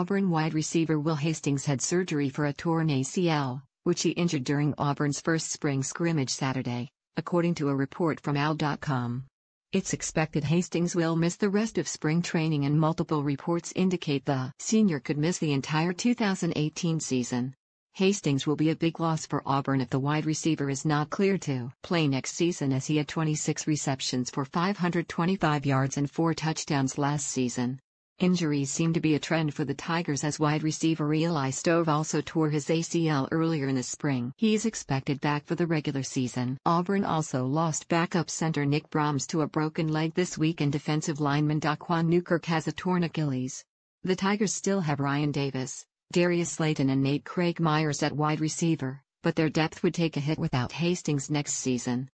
Auburn wide receiver Will Hastings had surgery for a torn ACL, which he injured during Auburn's first spring scrimmage Saturday, according to a report from AL.com. It's expected Hastings will miss the rest of spring training, and multiple reports indicate the senior could miss the entire 2018 season. Hastings will be a big loss for Auburn if the wide receiver is not cleared to play next season, as he had 26 receptions for 525 yards and 4 touchdowns last season. Injuries seem to be a trend for the Tigers, as wide receiver Eli Stove also tore his ACL earlier in the spring. He's expected back for the regular season. Auburn also lost backup center Nick Brahms to a broken leg this week, and defensive lineman Daquan Newkirk has a torn Achilles. The Tigers still have Ryan Davis, Darius Slayton and Nate Craig Myers at wide receiver, but their depth would take a hit without Hastings next season.